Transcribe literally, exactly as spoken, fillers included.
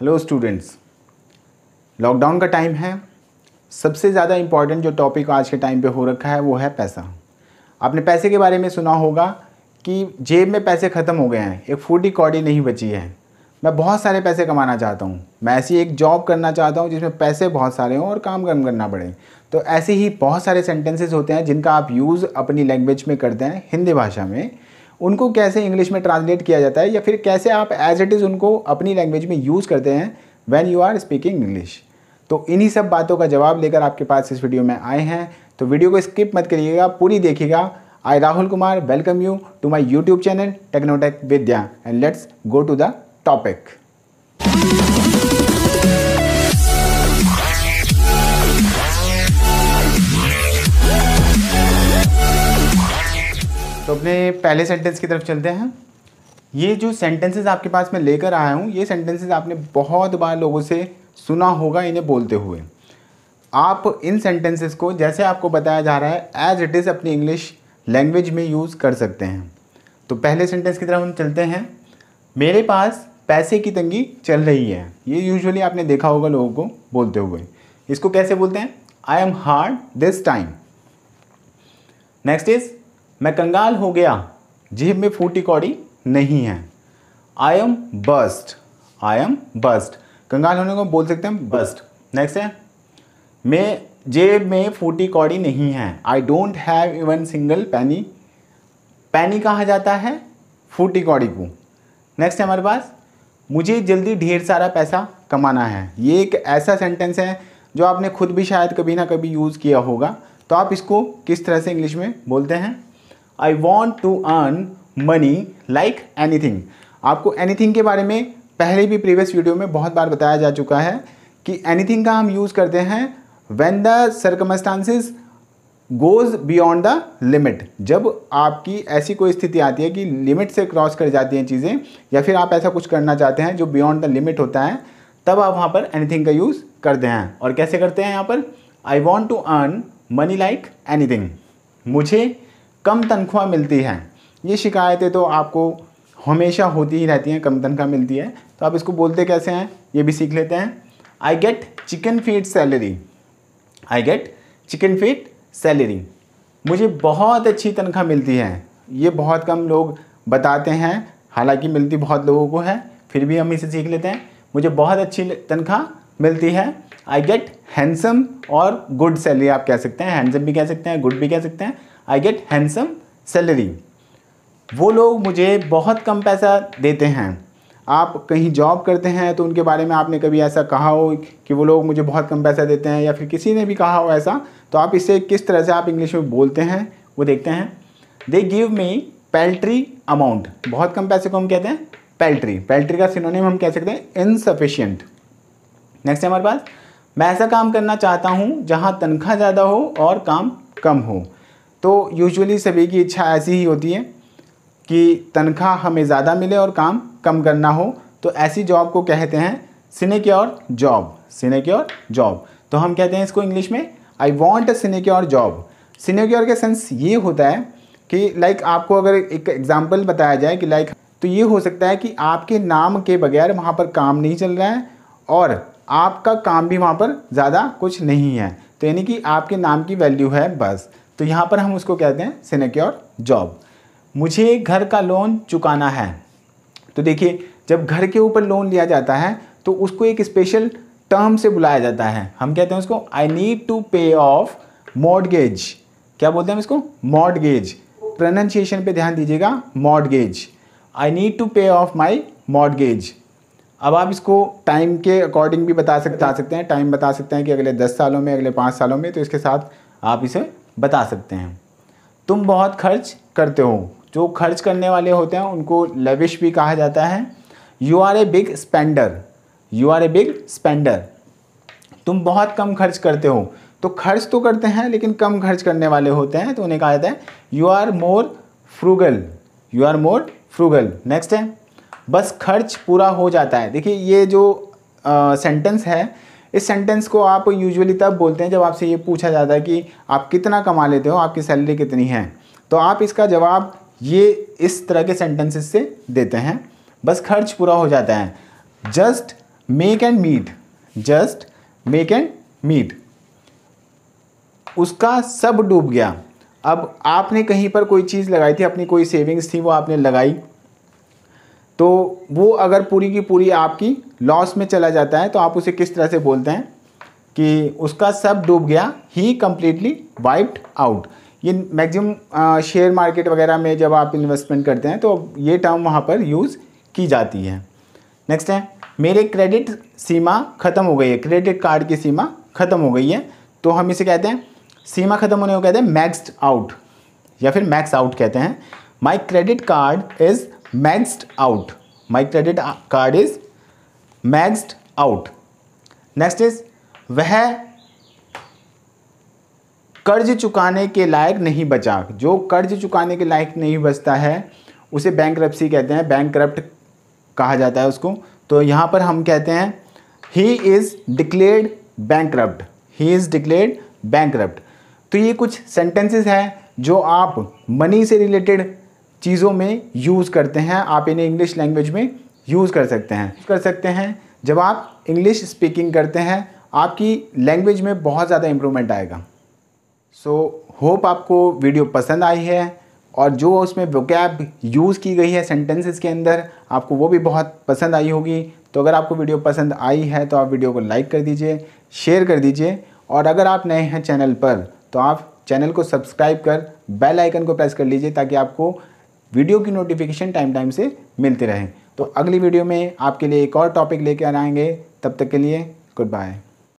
Hello students, lockdown का time है। सबसे ज़्यादा इम्पॉर्टेंट जो टॉपिक आज के टाइम पे हो रखा है वो है पैसा। आपने पैसे के बारे में सुना होगा कि जेब में पैसे ख़त्म हो गए हैं, एक फूटी कौड़ी नहीं बची है। मैं बहुत सारे पैसे कमाना चाहता हूँ, मैं ऐसी एक जॉब करना चाहता हूँ जिसमें पैसे बहुत सारे हों और काम कम करना पड़े। तो ऐसे ही बहुत सारे सेंटेंसेज होते हैं जिनका आप यूज़ अपनी लैंग्वेज में करते हैं हिंदी भाषा में, उनको कैसे इंग्लिश में ट्रांसलेट किया जाता है या फिर कैसे आप एज इट इज़ उनको अपनी लैंग्वेज में यूज़ करते हैं when you are speaking English. तो इन्हीं सब बातों का जवाब लेकर आपके पास इस वीडियो में आए हैं, तो वीडियो को स्किप मत करिएगा, पूरी देखिएगा। I Rahul Kumar welcome you to my YouTube channel Technotech Vidya and let's go to the topic. तो अपने पहले सेंटेंस की तरफ चलते हैं। ये जो सेंटेंसेस आपके पास मैं लेकर आया हूँ, ये सेंटेंसेस आपने बहुत बार लोगों से सुना होगा इन्हें बोलते हुए। आप इन सेंटेंसेस को जैसे आपको बताया जा रहा है एज इट इज़ अपनी इंग्लिश लैंग्वेज में यूज़ कर सकते हैं। तो पहले सेंटेंस की तरफ हम चलते हैं। मेरे पास पैसे की तंगी चल रही है, ये यूजुअली आपने देखा होगा लोगों को बोलते हुए। इसको कैसे बोलते हैं? I am hard this time. Next is मैं कंगाल हो गया, जेब में फूटी कौड़ी नहीं है। I am bust, I am bust. कंगाल होने को बोल सकते हैं बस्ट। नेक्स्ट है मैं जेब में फूटी कौड़ी नहीं है। I don't have even single penny. Penny कहा जाता है फूटी कौड़ी को। नेक्स्ट है हमारे पास मुझे जल्दी ढेर सारा पैसा कमाना है। ये एक ऐसा सेंटेंस है जो आपने खुद भी शायद कभी ना कभी यूज़ किया होगा। तो आप इसको किस तरह से इंग्लिश में बोलते हैं? I want to earn money like anything. आपको एनी थिंग के बारे में पहले भी प्रीवियस वीडियो में बहुत बार बताया जा चुका है कि एनी थिंग का हम यूज़ करते हैं when the circumstances goes beyond the limit. जब आपकी ऐसी कोई स्थिति आती है कि लिमिट से क्रॉस कर जाती हैं चीज़ें, या फिर आप ऐसा कुछ करना चाहते हैं जो बियॉन्ड द लिमिट होता है, तब आप वहाँ पर एनी थिंग का यूज़ करते हैं। और कैसे करते हैं यहाँ पर? I want to earn money like anything. मुझे कम तनख्वाह मिलती है। ये शिकायतें तो आपको हमेशा होती ही रहती हैं, कम तनख्वाह मिलती है। तो आप इसको बोलते कैसे हैं ये भी सीख लेते हैं। I get chicken feed salary. I get chicken feed salary. मुझे बहुत अच्छी तनख्वाह मिलती है। ये बहुत कम लोग बताते हैं, हालांकि मिलती बहुत लोगों को है, फिर भी हम इसे सीख लेते हैं। मुझे बहुत अच्छी तनख्वाह मिलती है। आई गेट हैंडसम और गुड सैलरी आप कह सकते हैं। हैंडसम भी कह सकते हैं, गुड भी कह सकते हैं। I get handsome salary. वो लोग मुझे बहुत कम पैसा देते हैं। आप कहीं जॉब करते हैं तो उनके बारे में आपने कभी ऐसा कहा हो कि वो लोग मुझे बहुत कम पैसा देते हैं, या फिर किसी ने भी कहा हो ऐसा, तो आप इसे किस तरह से आप इंग्लिश में बोलते हैं वो देखते हैं। They give me paltry amount. बहुत कम पैसे को हम कहते हैं पेल्ट्री। पेल्ट्री का सिनोनिम हम कह सकते हैं इनसफिशियंट। नेक्स्ट है हमारे पास मैं ऐसा काम करना चाहता हूँ जहाँ तनख्वाह ज़्यादा हो और काम कम हो। तो यूजुअली सभी की इच्छा ऐसी ही होती है कि तनख्वाह हमें ज़्यादा मिले और काम कम करना हो। तो ऐसी जॉब को कहते हैं सिनेक्योर जॉब। सिनेक्योर जॉब तो हम कहते हैं इसको इंग्लिश में I want a sinecure job. Sinecure के सेंस ये होता है कि लाइक आपको अगर एक एग्जाम्पल बताया जाए कि लाइक, तो ये हो सकता है कि आपके नाम के बगैर वहाँ पर काम नहीं चल रहा है और आपका काम भी वहाँ पर ज़्यादा कुछ नहीं है, तो यानी कि आपके नाम की वैल्यू है बस। तो यहाँ पर हम उसको कहते हैं सिनेक्योर जॉब। मुझे घर का लोन चुकाना है। तो देखिए, जब घर के ऊपर लोन लिया जाता है तो उसको एक स्पेशल टर्म से बुलाया जाता है। हम कहते हैं उसको I need to pay off mortgage. क्या बोलते हैं इसको? मॉर्टगेज। प्रोनाउंसिएशन पे ध्यान दीजिएगा, mortgage. I need to pay off my mortgage. अब आप इसको टाइम के अकॉर्डिंग भी बता सकते बता सकते हैं टाइम बता सकते हैं कि अगले दस सालों में, अगले पाँच सालों में। तो इसके साथ आप इसे बता सकते हैं। तुम बहुत खर्च करते हो। जो खर्च करने वाले होते हैं उनको लेविश भी कहा जाता है। You are a big spender. You are a big spender. तुम बहुत कम खर्च करते हो। तो खर्च तो करते हैं लेकिन कम खर्च करने वाले होते हैं, तो उन्हें कहा जाता है you are more frugal. You are more frugal. Next है बस खर्च पूरा हो जाता है। देखिए, ये जो सेंटेंस है, इस सेंटेंस को आप यूजुअली तब बोलते हैं जब आपसे ये पूछा जाता है कि आप कितना कमा लेते हो, आपकी सैलरी कितनी है। तो आप इसका जवाब ये इस तरह के सेंटेंसेस से देते हैं, बस खर्च पूरा हो जाता है। Just make end meet, just make end meet, उसका सब डूब गया। अब आपने कहीं पर कोई चीज़ लगाई थी, अपनी कोई सेविंग्स थी, वो आपने लगाई, तो वो अगर पूरी की पूरी आपकी लॉस में चला जाता है तो आप उसे किस तरह से बोलते हैं कि उसका सब डूब गया, ही कम्प्लीटली वाइप्ड आउट। ये मैक्सिमम शेयर मार्केट वगैरह में जब आप इन्वेस्टमेंट करते हैं तो ये टर्म वहाँ पर यूज़ की जाती है। नेक्स्ट है, मेरे क्रेडिट सीमा ख़त्म हो गई है, क्रेडिट कार्ड की सीमा ख़त्म हो गई है, तो हम इसे कहते हैं, सीमा ख़त्म होने को कहते हैं मैक्स्ड आउट या फिर मैक्स आउट कहते हैं। My credit card is maxed out, my credit card is maxed out. Next is, वह कर्ज चुकाने के लायक नहीं बचा, जो कर्ज चुकाने के लायक नहीं बचता है उसे बैंकरप्सी कहते हैं, बैंकरप्ट कहा जाता है उसको। तो यहाँ पर हम कहते हैं he is declared bankrupt, he is declared bankrupt. तो ये कुछ सेंटेंसेस हैं जो आप मनी से रिलेटेड चीज़ों में यूज़ करते हैं, आप इन्हें इंग्लिश लैंग्वेज में यूज़ कर सकते हैं कर सकते हैं जब आप इंग्लिश स्पीकिंग करते हैं आपकी लैंग्वेज में बहुत ज़्यादा इम्प्रूवमेंट आएगा। सो होप आपको वीडियो पसंद आई है और जो उसमें वोकैब यूज़ की गई है सेंटेंसेस के अंदर आपको वो भी बहुत पसंद आई होगी। तो अगर आपको वीडियो पसंद आई है तो आप वीडियो को लाइक कर दीजिए, शेयर कर दीजिए, और अगर आप नए हैं चैनल पर तो आप चैनल को सब्सक्राइब कर बेल आइकन को प्रेस कर लीजिए ताकि आपको वीडियो की नोटिफिकेशन टाइम टाइम से मिलती रहे। तो अगली वीडियो में आपके लिए एक और टॉपिक लेकर आएंगे, तब तक के लिए गुड बाय।